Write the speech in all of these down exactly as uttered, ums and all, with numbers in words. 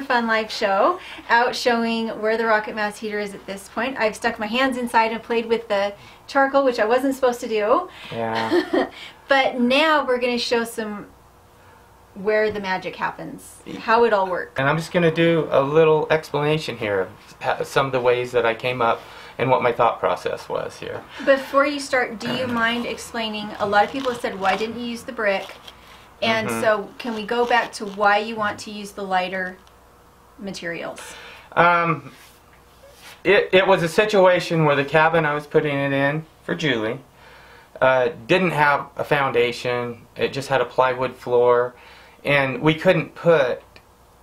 super fun live show out showing where the Rocket Mass heater is at this point. I've stuck my hands inside and played with the charcoal, which I wasn't supposed to do. Yeah. But now we're going to show some where the magic happens, how it all works. And I'm just going to do a little explanation here of some of the ways that I came up and what my thought process was here. Before you start, do you mind explaining, a lot of people have said, why didn't you use the brick? And mm-hmm. so can we go back to why you want to use the lighter materials? Um, it, it was a situation where the cabin I was putting it in for Julie uh, didn't have a foundation. It just had a plywood floor. And we couldn't put,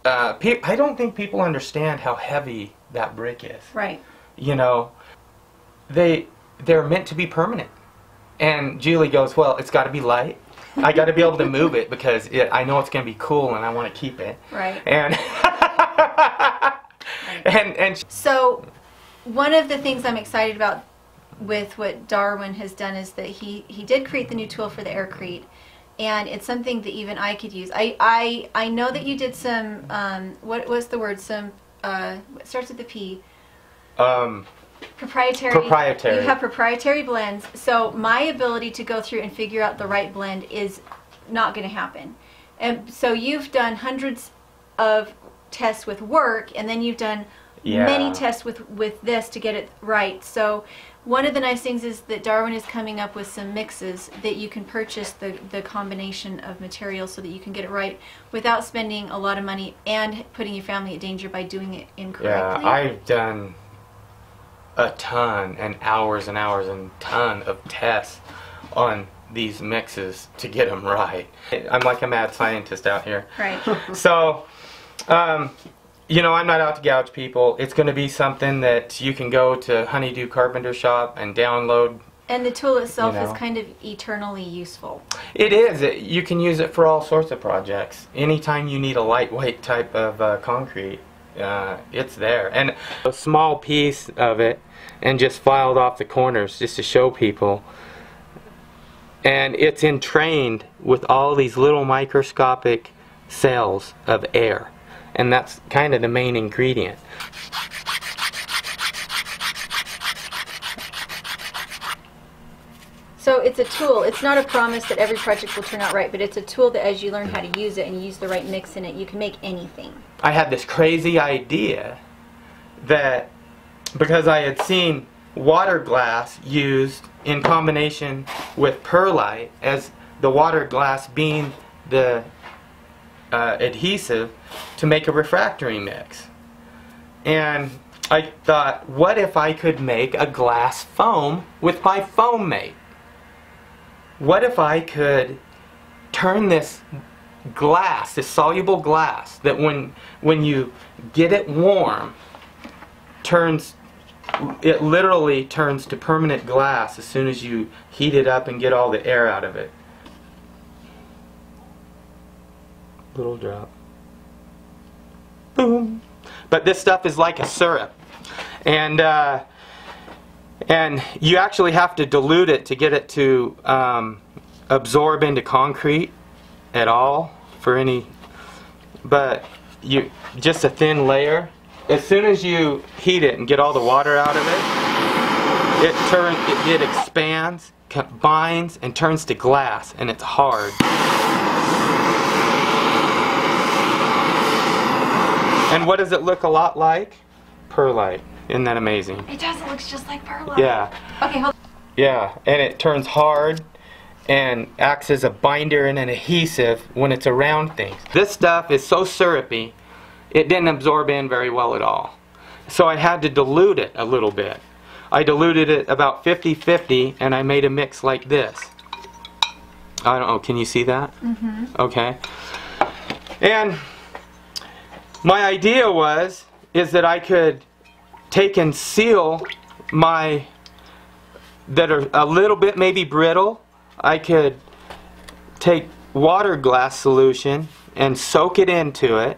uh, pe I don't think people understand how heavy that brick is. Right. You know, they, they're meant to be permanent. And Julie goes, well, it's got to be light. I got to be able to move it because it, I know it's going to be cool and I want to keep it. Right. And, right. and, and so one of the things I'm excited about with what Darwin has done is that he, he did create the new tool for the AirCrete. And it's something that even I could use. I, I, I know that you did some, um, what was the word? Some, uh, it starts with the P. Um, proprietary. Proprietary. You have proprietary blends. So my ability to go through and figure out the right blend is not going to happen. And so you've done hundreds of tests with work, and then you've done yeah. many tests with, with this to get it right. So one of the nice things is that Darwin is coming up with some mixes that you can purchase the, the combination of materials so that you can get it right without spending a lot of money and putting your family at danger by doing it incorrectly. Yeah, I've done a ton and hours and hours and ton of tests on these mixes to get them right. I'm like a mad scientist out here. Right. So, um, you know, I'm not out to gouge people. It's going to be something that you can go to Honey Do Carpenter shop and download. And the tool itself you know. is kind of eternally useful. It is. It, you can use it for all sorts of projects. Anytime you need a lightweight type of uh, concrete, uh, it's there. And a small piece of it and just filed off the corners just to show people. And it's entrained with all these little microscopic cells of air. And that's kind of the main ingredient. So it's a tool. It's not a promise that every project will turn out right, but it's a tool that as you learn how to use it and use the right mix in it, you can make anything. I had this crazy idea that because I had seen water glass used in combination with perlite, as the water glass being the uh, adhesive to make a refractory mix. And I thought, what if I could make a glass foam with my foam mate? What if I could turn this glass, this soluble glass, that when, when you get it warm, turns, it literally turns to permanent glass as soon as you heat it up and get all the air out of it. Little drop. Boom. But this stuff is like a syrup. And, uh, and you actually have to dilute it to get it to um, absorb into concrete at all for any, but you, just a thin layer. As soon as you heat it and get all the water out of it, it turns, it, it expands, combines, and turns to glass, and it's hard. And what does it look a lot like? Perlite. Isn't that amazing? It does. It looks just like perlite. Yeah. Okay, hold on. Yeah, and it turns hard and acts as a binder and an adhesive when it's around things. This stuff is so syrupy. It didn't absorb in very well at all. So I had to dilute it a little bit. I diluted it about fifty fifty and I made a mix like this. I don't know, can you see that? Mm-hmm. Okay. And my idea was, is that I could take and seal my, that are a little bit maybe brittle, I could take water glass solution and soak it into it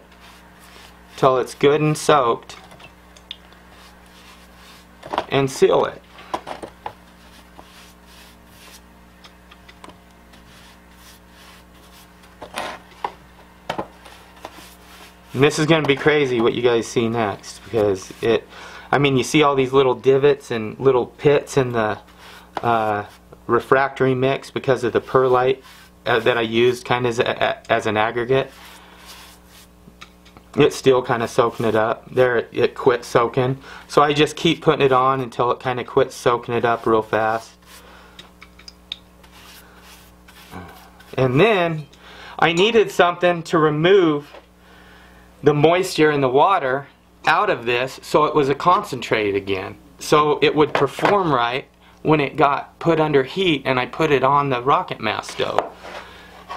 till it's good and soaked and seal it. And And this is going to be crazy what you guys see next, because it, I mean, you see all these little divots and little pits in the uh, refractory mix because of the perlite uh, that I used kind of as, a, as an aggregate. It's still kind of soaking it up. There, it, it quit soaking. So I just keep putting it on until it kind of quits soaking it up real fast. And then I needed something to remove the moisture in the water out of this so it was a concentrate again, so it would perform right when it got put under heat and I put it on the Rocket Mass Stove.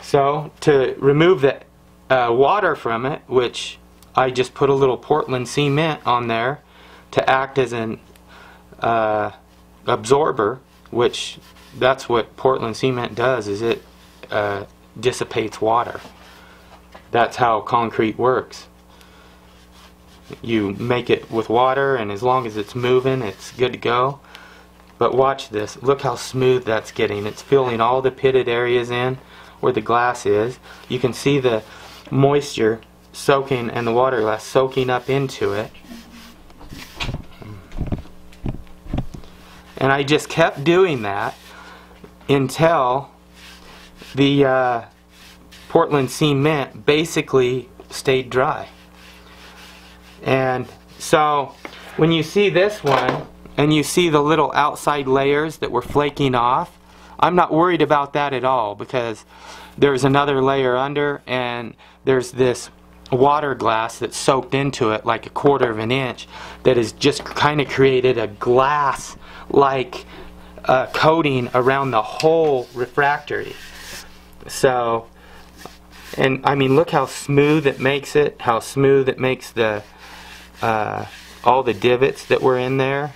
So to remove the uh, water from it, which I just put a little Portland cement on there to act as an uh, absorber, which that's what Portland cement does, is it uh, dissipates water. That's how concrete works. You make it with water, and as long as it's moving, it's good to go. But watch this. Look how smooth that's getting. It's filling all the pitted areas in where the glass is. You can see the moisture soaking and the water glass soaking up into it. And I just kept doing that until the uh, Portland cement basically stayed dry. And so when you see this one and you see the little outside layers that were flaking off, I'm not worried about that at all, because there's another layer under and there's this water glass that soaked into it like a quarter of an inch that has just kind of created a glass like uh, coating around the whole refractory. So, and I mean, look how smooth it makes it, how smooth it makes the Uh, all the divots that were in there.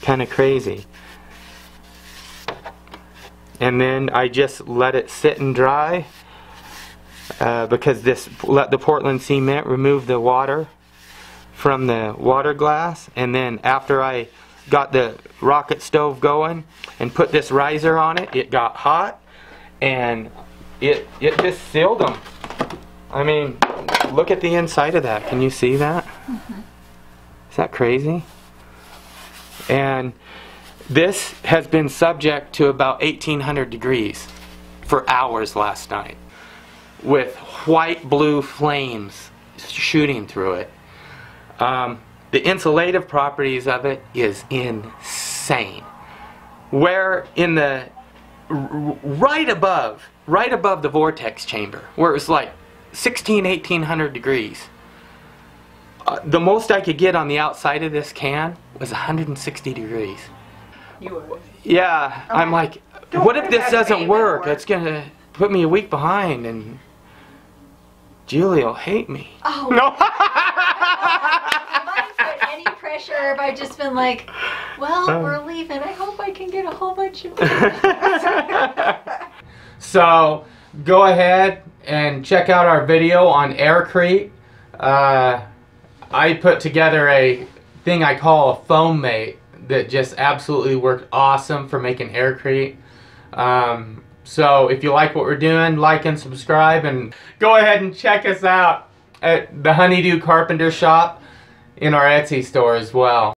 Kind of crazy. And then I just let it sit and dry uh, because this let the Portland cement remove the water from the water glass. And then after I got the rocket stove going and put this riser on it, it got hot and it, it just sealed them. I mean, look at the inside of that. Can you see that? Mm-hmm. Is that crazy? And this has been subject to about eighteen hundred degrees for hours last night, with white blue flames shooting through it. Um, the insulative properties of it is insane. Where in the right above, right above the vortex chamber, where it was like sixteen, eighteen hundred degrees. Uh, the most I could get on the outside of this can was one hundred sixty degrees. You were. Yeah, okay. I'm like, Don't what if this doesn't work? work? It's gonna put me a week behind, and Julie will hate me. Oh. No. I haven't put any pressure, but I've just been like, well, um. we're leaving. I hope I can get a whole bunch of. So go ahead and check out our video on AirCrete. Uh, I put together a thing I call a foam mate that just absolutely worked awesome for making AirCrete. Um, so if you like what we're doing, like and subscribe, and go ahead and check us out at the Honey Do Carpenter shop in our Etsy store as well.